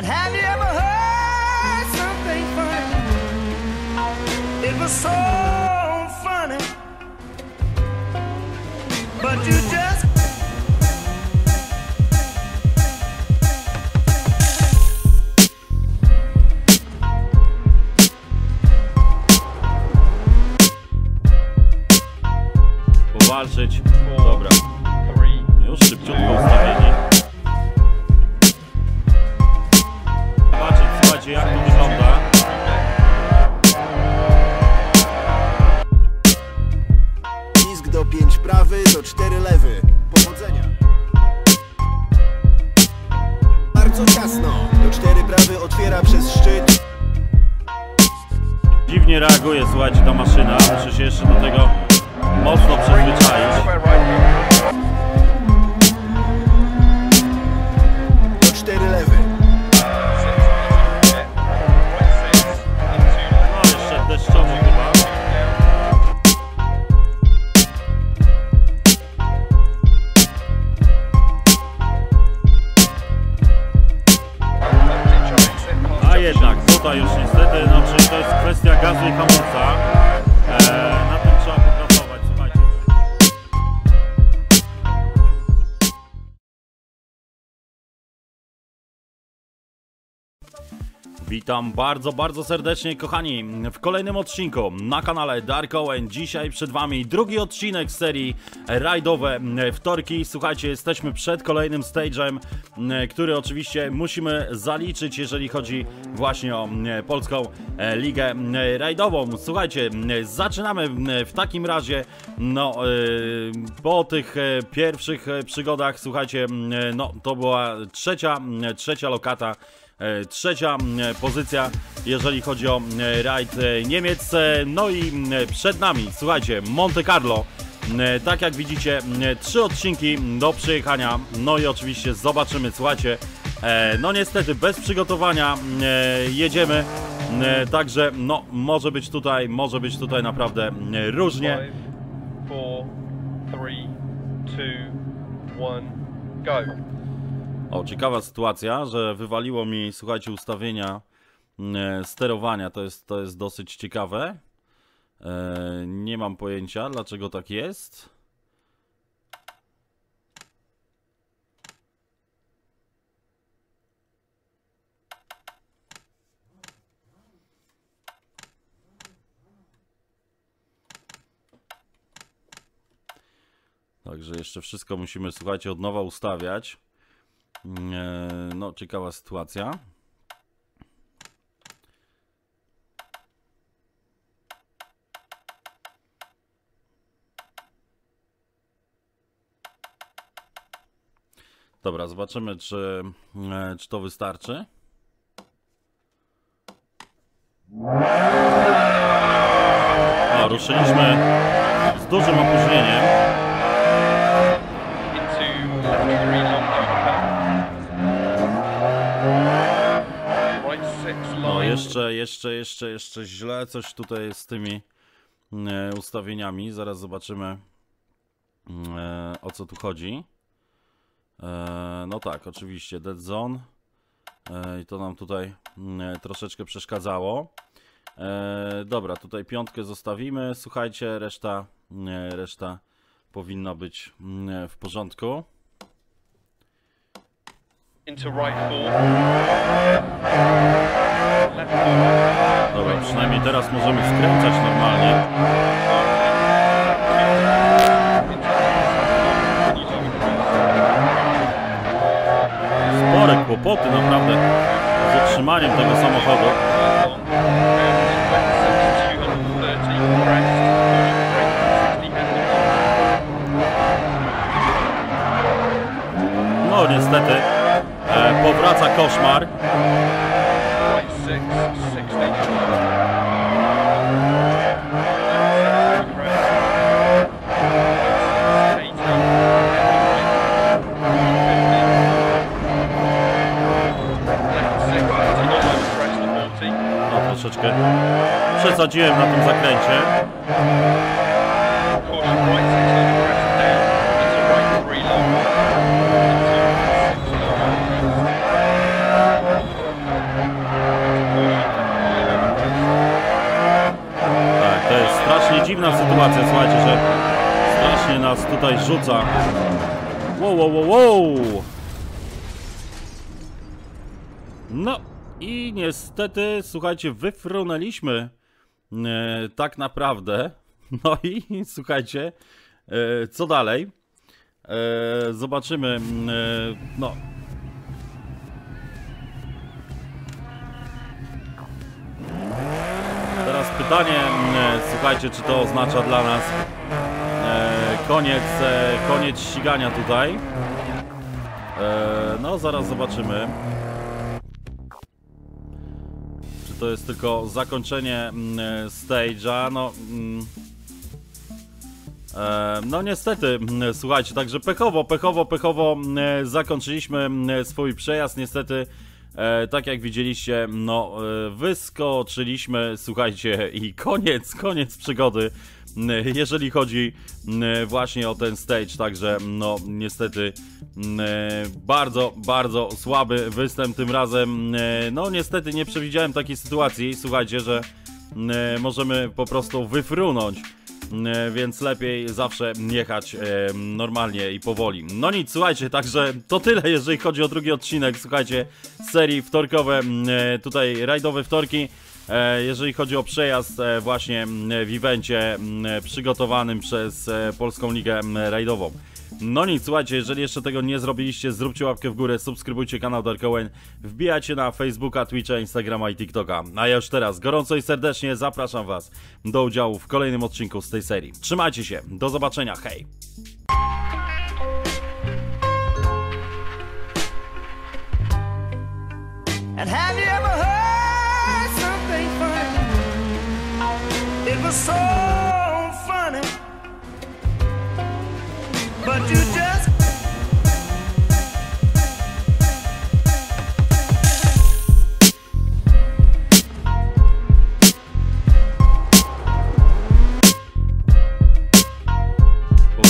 And have you ever heard something funny? It was so funny, but you just... Powalczyć. Dobra. Już szybciutko ustawieni. Zobaczyć, słuchajcie, jak to wygląda. Pisk do 5 prawy, do 4 lewy. Powodzenia. Bardzo ciasno. Do 4 prawy otwiera przez szczyt. Dziwnie reaguje, słuchajcie, ta maszyna. Muszę się jeszcze do tego mocno przyzwyczaić. Do 4 lewy. No jeszcze deszczowo chyba. A jednak tutaj już niestety, no czyli to jest kwestia gazu i hamulca. Na tym trzeba popracować, słuchajcie. Witam bardzo, bardzo serdecznie, kochani, w kolejnym odcinku na kanale Darkowen. Dzisiaj przed wami drugi odcinek z serii rajdowe wtorki. Słuchajcie, jesteśmy przed kolejnym stage'em, który oczywiście musimy zaliczyć, jeżeli chodzi właśnie o Polską Ligę Rajdową. Słuchajcie, zaczynamy w takim razie, no, po tych pierwszych przygodach, słuchajcie, no, to była trzecia lokata. Trzecia pozycja, jeżeli chodzi o rajd Niemiec. No i przed nami, słuchajcie, Monte Carlo. Tak jak widzicie, 3 odcinki do przejechania. No i oczywiście zobaczymy, słuchajcie. No niestety, bez przygotowania jedziemy. Także, no, może być tutaj naprawdę różnie. 5, 4, 3, 2, 1, go! O, ciekawa sytuacja, że wywaliło mi, słuchajcie, ustawienia sterowania, to jest dosyć ciekawe. Nie mam pojęcia, dlaczego tak jest. Także jeszcze wszystko musimy, słuchajcie, od nowa ustawiać. No, ciekawa sytuacja. Dobra, zobaczymy, czy to wystarczy. A, ruszyliśmy z dużym opóźnieniem. Jeszcze źle coś tutaj jest z tymi ustawieniami. Zaraz zobaczymy, o co tu chodzi. No tak, oczywiście dead zone. I to nam tutaj troszeczkę przeszkadzało. Dobra, tutaj 5 zostawimy. Słuchajcie, reszta powinna być w porządku. Dobra, przynajmniej teraz możemy skręcać normalnie. Spore kłopoty naprawdę z utrzymaniem tego samochodu. No niestety powraca koszmar. No, troszeczkę przesadziłem na tym zakręcie. strasznie nas tutaj rzuca. Wow, wow, wow, wow. No i niestety, słuchajcie, wyfrunęliśmy tak naprawdę. No i słuchajcie, co dalej? Zobaczymy, no. Teraz pytanie, słuchajcie, czy to oznacza dla nas koniec ścigania tutaj. No, zaraz zobaczymy. Czy to jest tylko zakończenie stage'a, no... No niestety, słuchajcie, także pechowo zakończyliśmy swój przejazd, niestety, tak jak widzieliście, no wyskoczyliśmy, słuchajcie, i koniec przygody, jeżeli chodzi właśnie o ten stage, także no niestety bardzo słaby występ tym razem, no niestety nie przewidziałem takiej sytuacji, słuchajcie, że możemy po prostu wyfrunąć. Więc lepiej zawsze jechać normalnie i powoli. No nic, słuchajcie, także to tyle, jeżeli chodzi o drugi odcinek, słuchajcie, serii wtorkowe, tutaj rajdowe wtorki, jeżeli chodzi o przejazd właśnie w evencie przygotowanym przez Polską Ligę Rajdową. No nic, słuchajcie, jeżeli jeszcze tego nie zrobiliście, zróbcie łapkę w górę, subskrybujcie kanał Darkowen, wbijajcie na Facebooka, Twitcha, Instagrama i TikToka. A ja już teraz gorąco i serdecznie zapraszam Was do udziału w kolejnym odcinku z tej serii. Trzymajcie się, do zobaczenia, hej!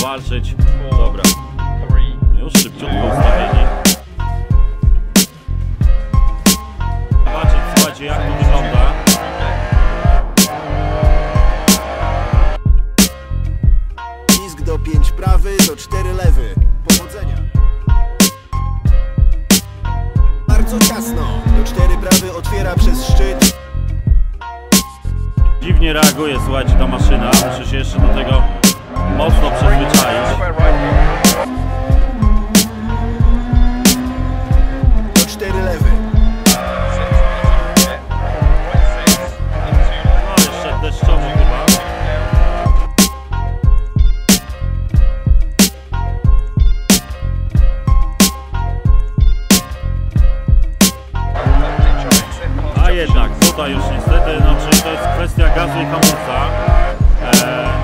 Walczyć. Dobra. Już szybciutko ustawieni. Zobaczyć, słuchajcie, jak to wygląda. Pisk do 5 prawy, do 4 lewy. Powodzenia. Bardzo ciasno. Do 4 prawy otwiera przez szczyt. Dziwnie reaguje, słuchajcie, ta maszyna. Muszę się jeszcze do tego mocno przyzwyczaić. Do 4 lewy. No jeszcze deszczowy chyba. A jednak tutaj już niestety, no czyli to jest kwestia gazu i hamulca.